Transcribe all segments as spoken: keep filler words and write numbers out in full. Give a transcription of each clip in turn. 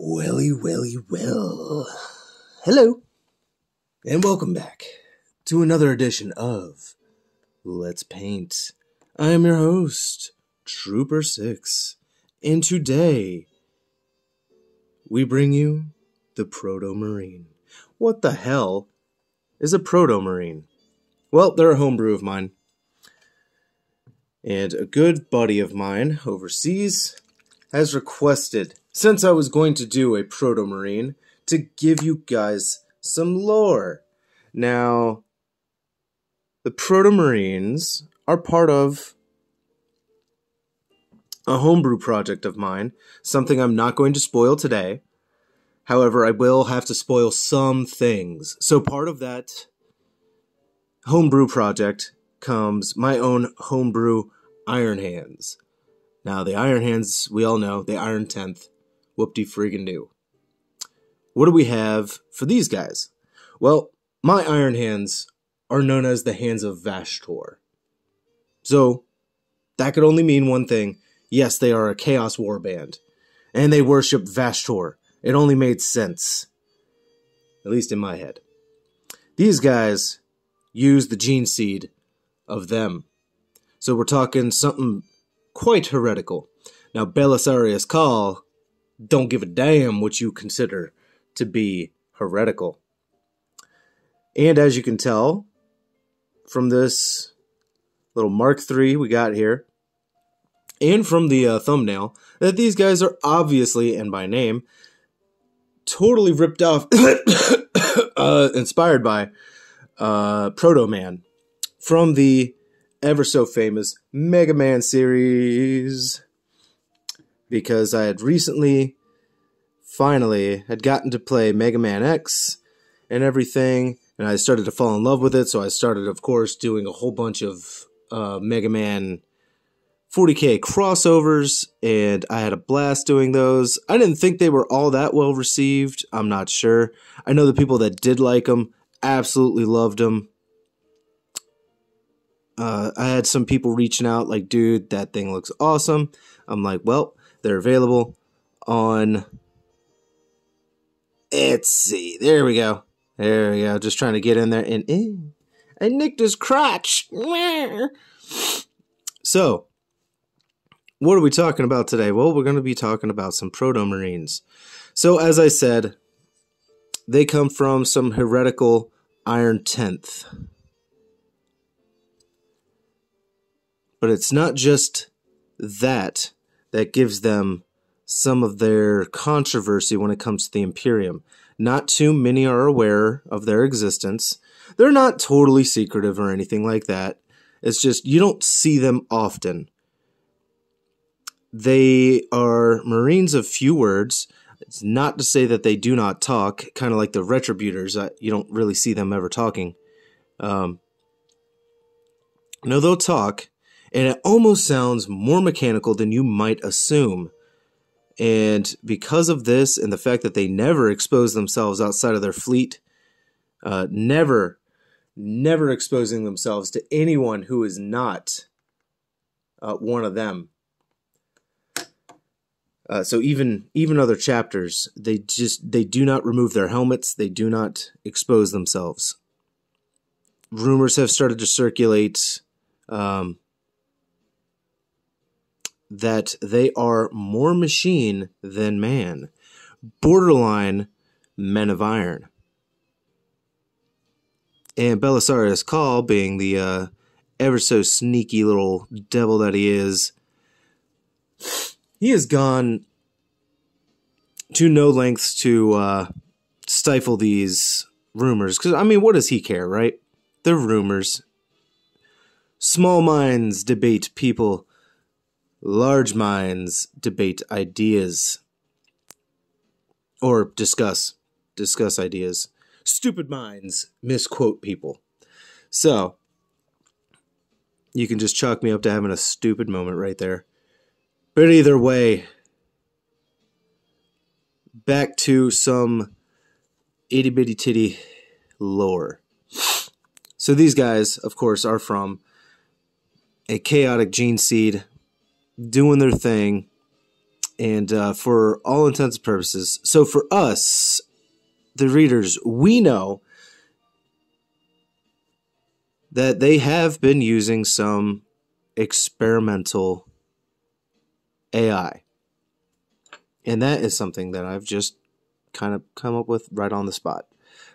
Welly, welly, well. Hello, and welcome back to another edition of Let's Paint. I am your host, Trooper six, and today we bring you the Proto-Marine. What the hell is a Proto-Marine? Well, they're a homebrew of mine, and a good buddy of mine overseas has requested, since I was going to do a Proto-Marine, to give you guys some lore. Now, the Proto-Marines are part of a homebrew project of mine, something I'm not going to spoil today. However, I will have to spoil some things. So part of that homebrew project comes my own homebrew Iron Hands. Now, the Iron Hands, we all know, the Iron Tenth, whoop-de-freaking-do. What do we have for these guys? Well, my Iron Hands are known as the Hands of Vashtor. So, that could only mean one thing. Yes, they are a Chaos Warband, and they worship Vashtor. It only made sense, at least in my head. These guys use the gene seed of them. So we're talking something quite heretical. Now, Belisarius Call don't give a damn what you consider to be heretical. And as you can tell from this little Mark three we got here, and from the uh, thumbnail, that these guys are obviously, and by name, totally ripped off, uh, inspired by uh, Proto Man from the ever so famous Mega Man series, because I had recently, finally, had gotten to play Mega Man X and everything, and I started to fall in love with it, so I started, of course, doing a whole bunch of uh, Mega Man forty K crossovers, and I had a blast doing those. I didn't think they were all that well received, I'm not sure. I know the people that did like them absolutely loved them. Uh, I had some people reaching out like, dude, that thing looks awesome. I'm like, well, they're available on Etsy. There we go. There we go. Just trying to get in there. And ew, I nicked his crotch. So, what are we talking about today? Well, we're going to be talking about some Proto-Marines. So, as I said, they come from some heretical Iron Tenth. But it's not just that that gives them some of their controversy when it comes to the Imperium. Not too many are aware of their existence. They're not totally secretive or anything like that. It's just you don't see them often. They are Marines of few words. It's not to say that they do not talk, kind of like the Retributors. You don't really see them ever talking. Um, no, they'll talk. And it almost sounds more mechanical than you might assume. And because of this and the fact that they never expose themselves outside of their fleet, uh, never, never exposing themselves to anyone who is not uh, one of them. Uh, so even even other chapters, they just they do not remove their helmets. They do not expose themselves. Rumors have started to circulate Um, that they are more machine than man, borderline men of iron. And Belisarius Call, being the uh, ever so sneaky little devil that he is, he has gone to no lengths to uh, stifle these rumors. Because, I mean, what does he care, right? They're rumors. Small minds debate people. Large minds debate ideas, or discuss, discuss ideas. Stupid minds misquote people. So, you can just chalk me up to having a stupid moment right there. But either way, back to some itty-bitty-titty lore. So these guys, of course, are from a chaotic gene seed, doing their thing, and uh, for all intents and purposes. So for us, the readers, we know that they have been using some experimental A I. And that is something that I've just kind of come up with right on the spot,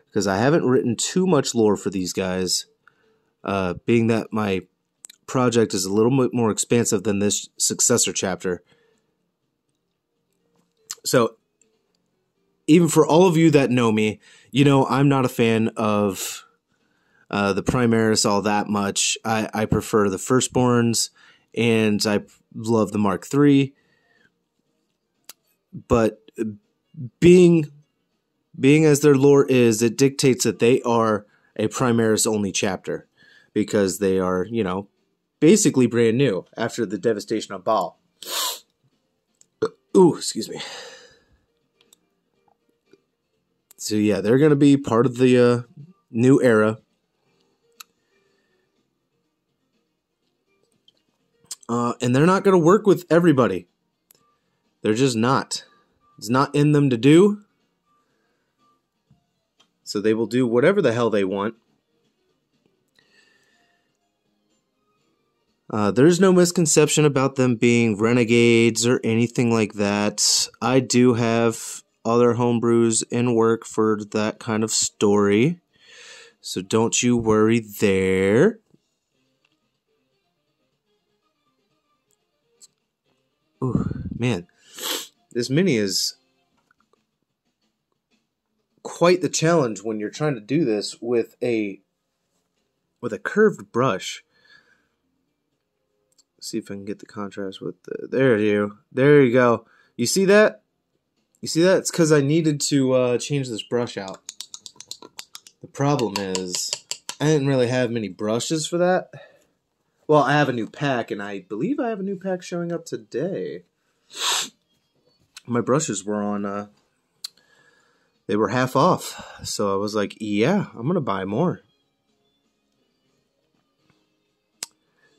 because I haven't written too much lore for these guys, uh, being that my project is a little bit more expansive than this successor chapter. So even for all of you that know me, you know I'm not a fan of uh, the Primaris all that much. I, I prefer the Firstborns, and I love the Mark three. But being being as their lore is, it dictates that they are a Primaris only chapter, because they are, you know, basically brand new after the devastation of Baal. Ooh, excuse me. So yeah, they're going to be part of the uh, new era. Uh, and they're not going to work with everybody. They're just not. It's not in them to do. So they will do whatever the hell they want. Uh, there's no misconception about them being renegades or anything like that. I do have other homebrews in work for that kind of story, so don't you worry there. Ooh, man. This mini is quite the challenge when you're trying to do this with a with a curved brush. Let's see if I can get the contrast with the, there you there you go. You see that? You see that? It's because I needed to uh, change this brush out. The problem is I didn't really have many brushes for that. Well, I have a new pack, and I believe I have a new pack showing up today. My brushes were on, uh, they were half off. So I was like, yeah, I'm going to buy more.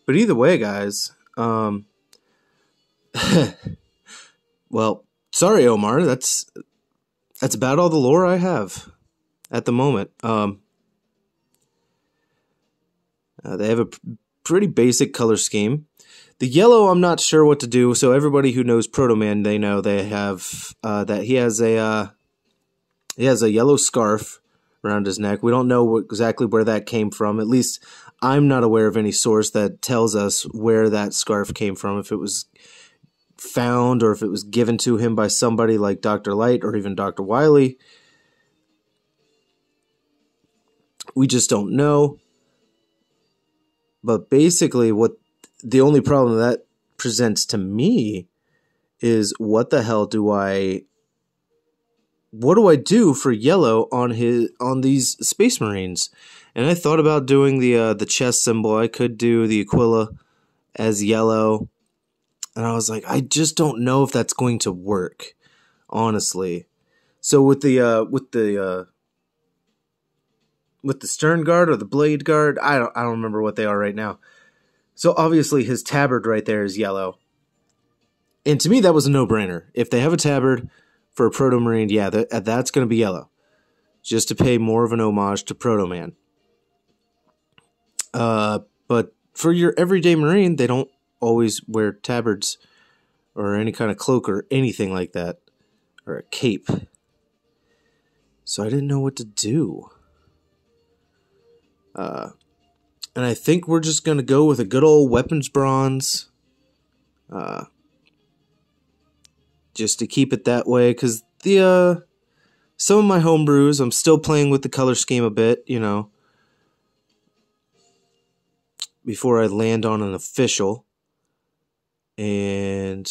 But either way, guys, um, well, sorry, Omar, that's, that's about all the lore I have at the moment. Um, uh, they have a pretty basic color scheme. The yellow, I'm not sure what to do. So everybody who knows Proto Man, they know they have uh, that he has a uh, he has a yellow scarf around his neck. We don't know what, exactly where that came from. At least I'm not aware of any source that tells us where that scarf came from. If it was found or if it was given to him by somebody like Doctor Light or even Doctor Wily, we just don't know. But basically, what the only problem that presents to me is what the hell do I, what do I do for yellow on his, on these Space Marines? And I thought about doing the, uh, the chest symbol. I could do the Aquila as yellow. And I was like, I just don't know if that's going to work, honestly. So with the, uh, with the, uh, with the stern guard or the blade guard, I don't, I don't remember what they are right now. So obviously his tabard right there is yellow. And to me, that was a no-brainer. If they have a tabard for a Proto-Marine, yeah, that, that's going to be yellow. Just to pay more of an homage to Proto-Man. Uh, but for your everyday Marine, they don't always wear tabards or any kind of cloak or anything like that. Or a cape. So I didn't know what to do. Uh... And I think we're just going to go with a good old weapons bronze. Uh, just to keep it that way. Because the uh, some of my homebrews, I'm still playing with the color scheme a bit, you know. Before I land on an official. And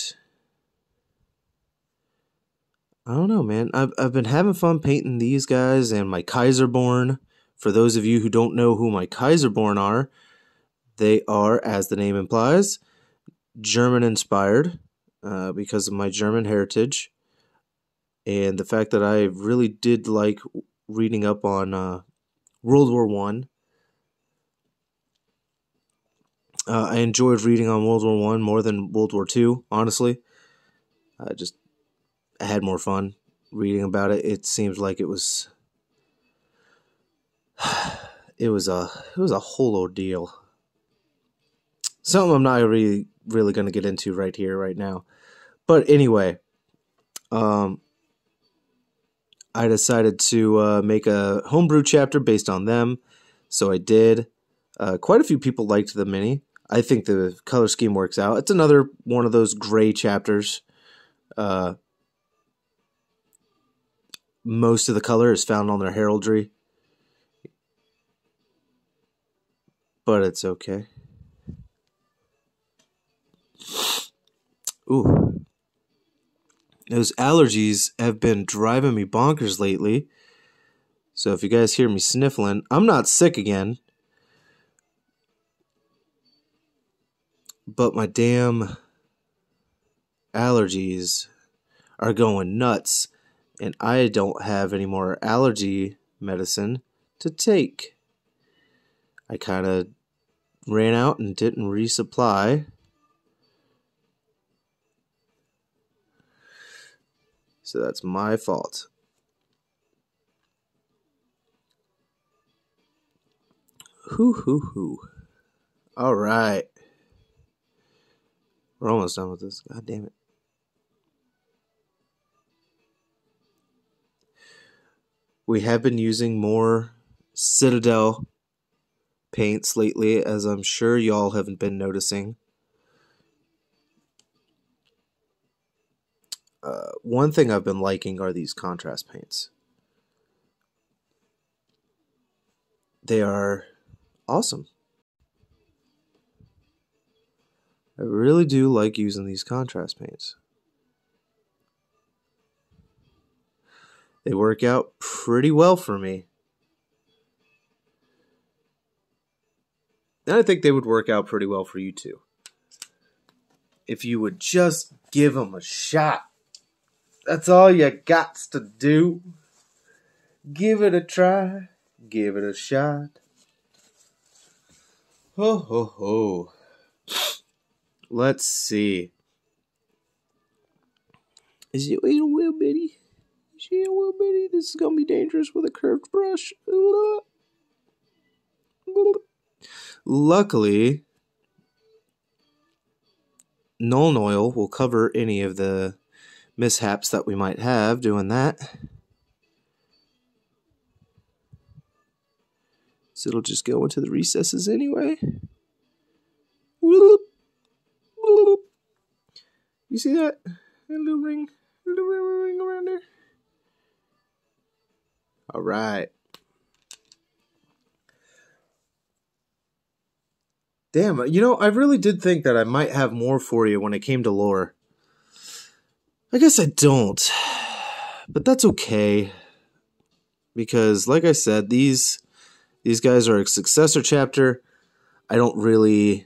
I don't know, man. I've, I've been having fun painting these guys and my Kaiserborn. For those of you who don't know who my Kaiserborn are, they are, as the name implies, German-inspired uh, because of my German heritage. And the fact that I really did like reading up on uh, World War One. Uh, I enjoyed reading on World War One more than World War Two, honestly. uh, just I had more fun reading about it. It seems like it was it was a it was a whole ordeal. Something I'm not really really going to get into right here, right now. But anyway, um, I decided to uh, make a homebrew chapter based on them, so I did. Uh, quite a few people liked the mini. I think the color scheme works out. It's another one of those gray chapters. Uh, most of the color is found on their heraldry, but it's okay. Ooh. Those allergies have been driving me bonkers lately. So if you guys hear me sniffling, I'm not sick again. But my damn allergies are going nuts. And I don't have any more allergy medicine to take. I kind of ran out and didn't resupply. So that's my fault. Hoo hoo hoo. All right. We're almost done with this. God damn it. We have been using more Citadel paints lately, as I'm sure y'all haven't been noticing. Uh, one thing I've been liking are these contrast paints. They are awesome. I really do like using these contrast paints. They work out pretty well for me. And I think they would work out pretty well for you too. If you would just give them a shot. That's all you got to do. Give it a try. Give it a shot. Ho, ho, ho. Let's see. Is it a little bitty? Is she a little bitty? This is going to be dangerous with a curved brush. Luckily, Nuln Oil will cover any of the mishaps that we might have doing that. So it'll just go into the recesses anyway. Whoop. Whoop. You see that? A little ring, a little ring around there. All right. Damn, you know, I really did think that I might have more for you when it came to lore. I guess I don't, but that's okay, because like I said, these these guys are a successor chapter. I don't really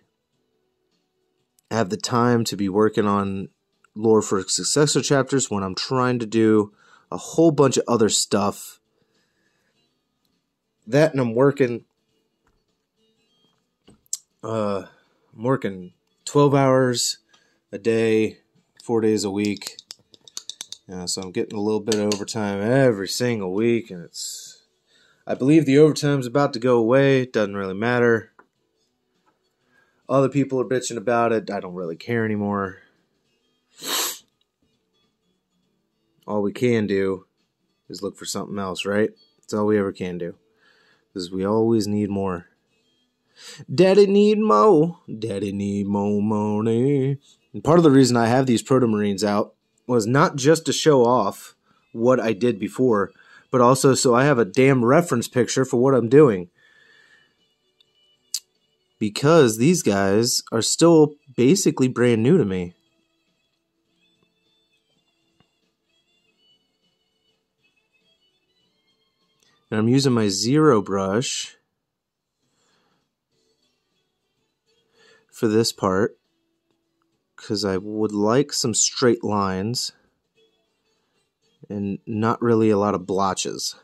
have the time to be working on lore for successor chapters when I'm trying to do a whole bunch of other stuff. That and I'm working, uh, I'm working twelve hours a day, four days a week. Yeah, so I'm getting a little bit of overtime every single week, and it's, I believe the overtime's about to go away. It doesn't really matter. Other people are bitching about it. I don't really care anymore. All we can do is look for something else, right? That's all we ever can do. Because we always need more. Daddy need more. Daddy need more money. And part of the reason I have these Proto-Marines out was not just to show off what I did before, but also so I have a damn reference picture for what I'm doing. Because these guys are still basically brand new to me. And I'm using my zero brush for this part, because I would like some straight lines and not really a lot of blotches.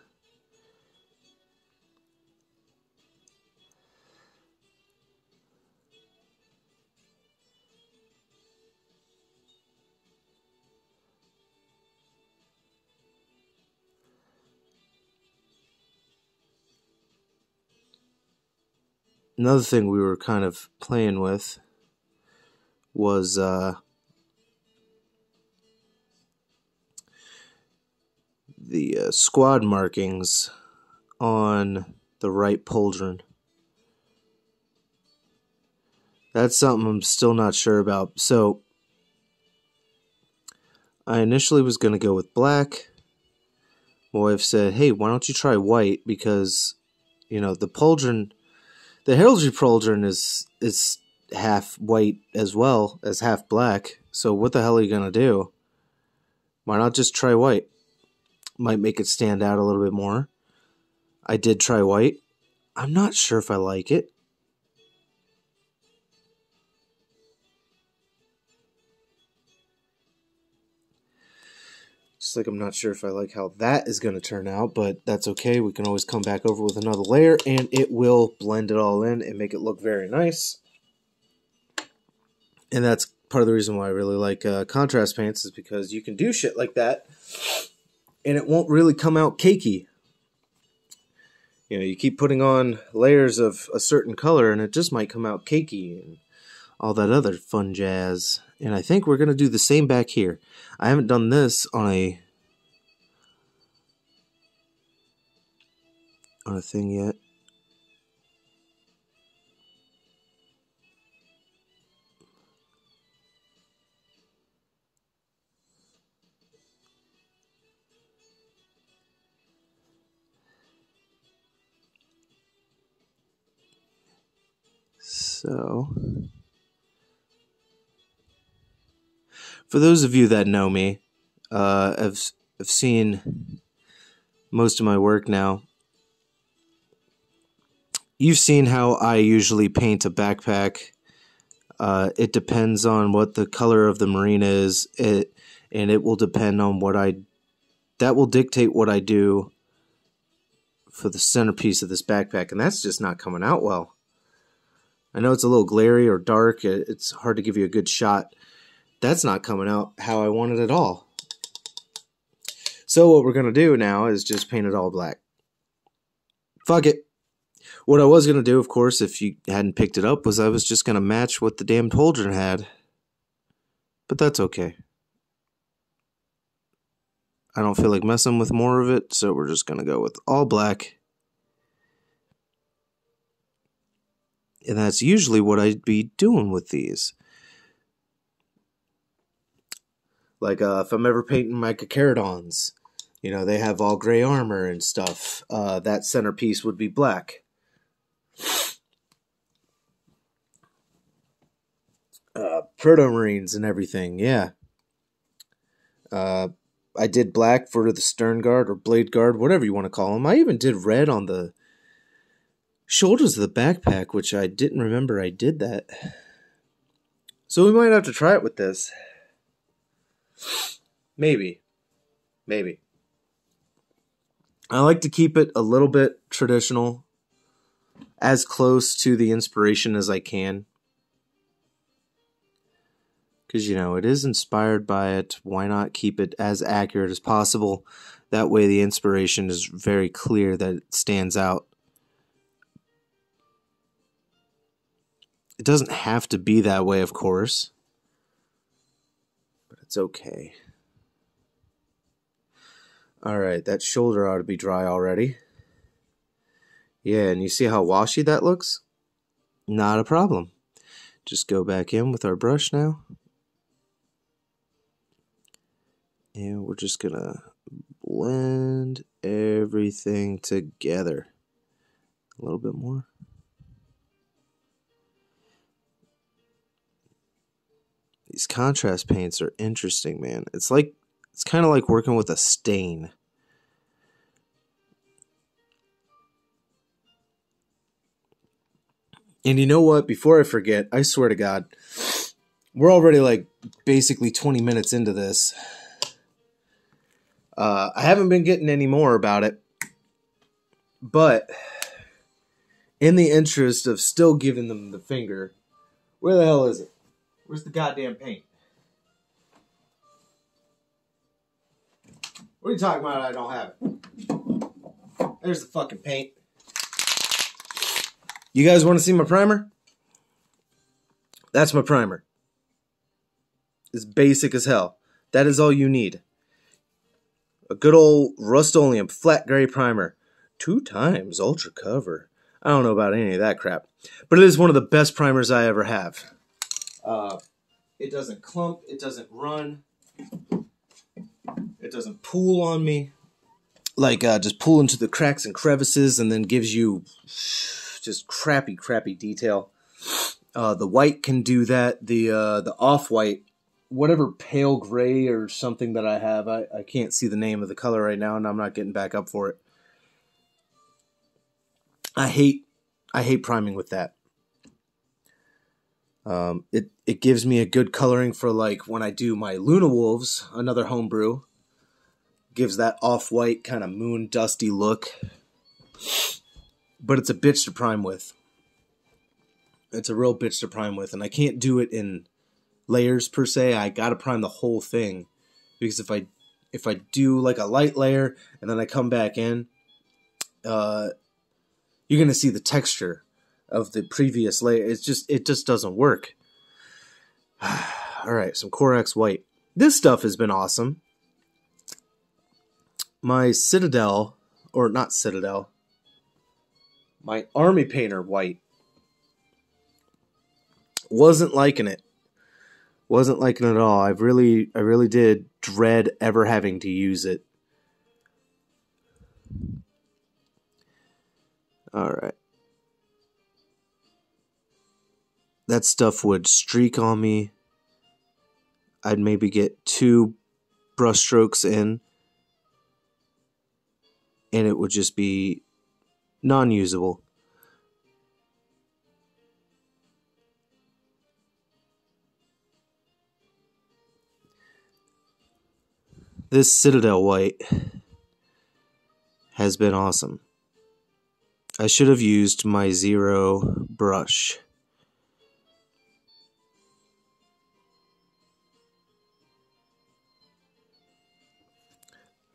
another thing we were kind of playing with was uh, the uh, squad markings on the right pauldron. That's something I'm still not sure about. So I initially was going to go with black. My wife said, hey, why don't you try white? Because, you know, the pauldron, the heraldry pauldron is, is half white as well as half black. So what the hell are you going to do? Why not just try white? Might make it stand out a little bit more. I did try white. I'm not sure if I like it. Just like I'm not sure if I like how that is going to turn out, but that's okay. We can always come back over with another layer, and it will blend it all in and make it look very nice. And that's part of the reason why I really like uh, contrast paints, is because you can do shit like that, and it won't really come out cakey. You know, you keep putting on layers of a certain color, and it just might come out cakey and all that other fun jazz. And I think we're going to do the same back here. I haven't done this on a on a thing yet. So, for those of you that know me, uh, have, have seen most of my work now, you've seen how I usually paint a backpack. Uh, it depends on what the color of the marine is, it, and it will depend on what I, that will dictate what I do for the centerpiece of this backpack, and that's just not coming out well. I know it's a little glary or dark. It's hard to give you a good shot. That's not coming out how I want it at all. So what we're going to do now is just paint it all black. Fuck it. What I was going to do, of course, if you hadn't picked it up, was I was just going to match what the damn pauldron had. But that's okay. I don't feel like messing with more of it, so we're just going to go with all black. And that's usually what I'd be doing with these. Like uh, if I'm ever painting my Kakaradons, you know, they have all gray armor and stuff. Uh, that centerpiece would be black. Uh, Proto-Marines and everything, yeah. Uh, I did black for the stern guard or blade guard, whatever you want to call them. I even did red on the shoulders of the backpack, which I didn't remember I did that. So we might have to try it with this. Maybe. Maybe. I like to keep it a little bit traditional, as close to the inspiration as I can. Because, you know, it is inspired by it. Why not keep it as accurate as possible? That way the inspiration is very clear, that it stands out. It doesn't have to be that way, of course, but it's okay. All right, that shoulder ought to be dry already. Yeah, and you see how washy that looks? Not a problem. Just go back in with our brush now. And we're just going to blend everything together. A little bit more. These contrast paints are interesting, man. It's like, it's kind of like working with a stain. And you know what? Before I forget, I swear to God, we're already like basically twenty minutes into this. Uh, I haven't been getting any more about it. But in the interest of still giving them the finger, where the hell is it? Where's the goddamn paint? What are you talking about? I don't have it. There's the fucking paint. You guys want to see my primer? That's my primer. It's basic as hell. That is all you need. A good old Rust-Oleum flat gray primer. Two times ultra cover. I don't know about any of that crap. But it is one of the best primers I ever have. Uh, it doesn't clump. It doesn't run. It doesn't pool on me. Like, uh, just pull into the cracks and crevices and then gives you just crappy, crappy detail. Uh, the white can do that. The, uh, the off-white, whatever pale gray or something that I have, I, I can't see the name of the color right now, and I'm not getting back up for it. I hate, I hate priming with that. Um, it, it gives me a good coloring for, like, when I do my Luna Wolves, another homebrew. Gives that off-white kind of moon dusty look. But it's a bitch to prime with. It's a real bitch to prime with. And I can't do it in layers, per se. I gotta prime the whole thing. Because if I if I do, like, a light layer, and then I come back in, uh, you're gonna see the texture of the previous layer. It's just, it just doesn't work. Alright, some Corax white. This stuff has been awesome. My Citadel, or not Citadel, my Army Painter white. Wasn't liking it. Wasn't liking it at all. I really, I really did dread ever having to use it. Alright. That stuff would streak on me. I'd maybe get two brush strokes in, and it would just be non-usable. This Citadel white has been awesome. I should have used my zero brush.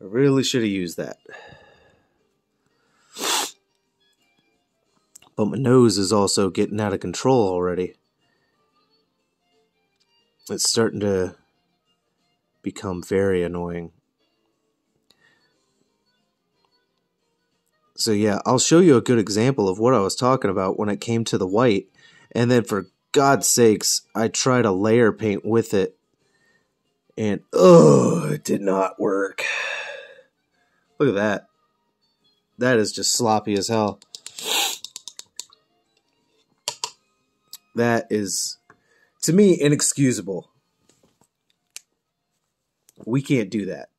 I really should have used that. But my nose is also getting out of control already. It's starting to become very annoying. So yeah, I'll show you a good example of what I was talking about when it came to the white. And then for God's sakes, I tried a layer paint with it. And oh, it did not work. Look at that. That is just sloppy as hell. That is, to me, inexcusable. We can't do that.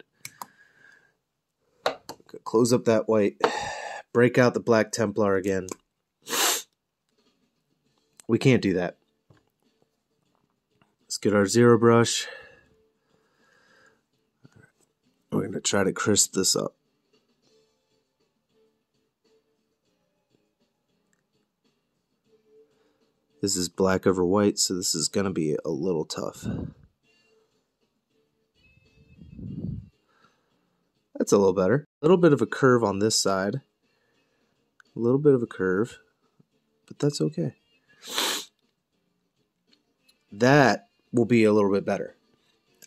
Close up that white. Break out the Black Templar again. We can't do that. Let's get our zero brush. We're going to try to crisp this up. This is black over white, so this is going to be a little tough. That's a little better. A little bit of a curve on this side. A little bit of a curve, but that's okay. That will be a little bit better.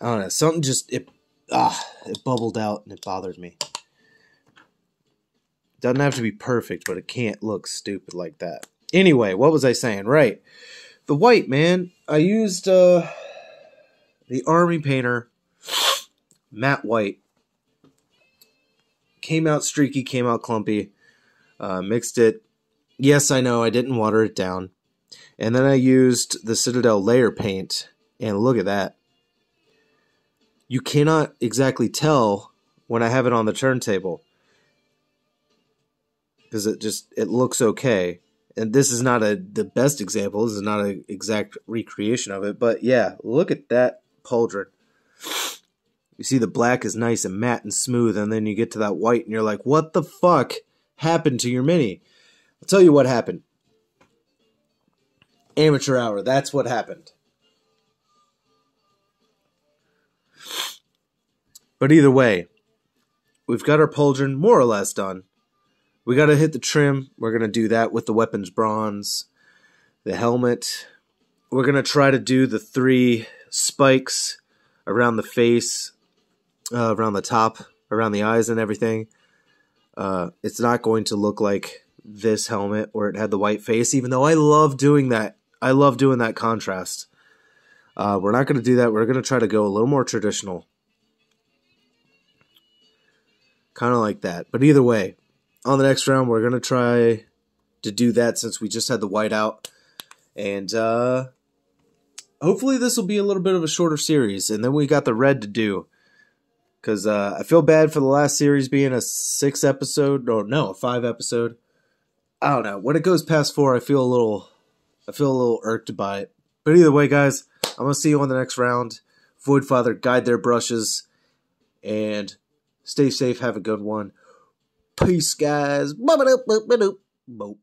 I don't know, something just, it, ah, it bubbled out and it bothered me. Doesn't have to be perfect, but it can't look stupid like that. Anyway, what was I saying? Right. The white, man. I used uh, the Army Painter matte white. Came out streaky, came out clumpy. Uh, mixed it. Yes, I know, I didn't water it down. And then I used the Citadel layer paint. And look at that. You cannot exactly tell when I have it on the turntable. Because it just, it looks okay. And this is not a the best example. This is not an exact recreation of it. But yeah, look at that pauldron. You see the black is nice and matte and smooth. And then you get to that white and you're like, what the fuck happened to your mini? I'll tell you what happened. Amateur hour. That's what happened. But either way, we've got our pauldron more or less done. We got to hit the trim. We're going to do that with the weapons bronze, the helmet. We're going to try to do the three spikes around the face, uh, around the top, around the eyes and everything. Uh, it's not going to look like this helmet where it had the white face, even though I love doing that. I love doing that contrast. Uh, we're not going to do that. We're going to try to go a little more traditional. Kind of like that. But either way, on the next round, we're going to try to do that since we just had the white out. And uh, hopefully this will be a little bit of a shorter series. And then we got the red to do. Because uh, I feel bad for the last series being a six episode. Or no, a five episode. I don't know. When it goes past four, I feel a little... I feel a little irked by it. But either way, guys, I'm going to see you on the next round. Voidfather, guide their brushes. And stay safe. Have a good one. Peace, guys. Boop, boop, boop, boop.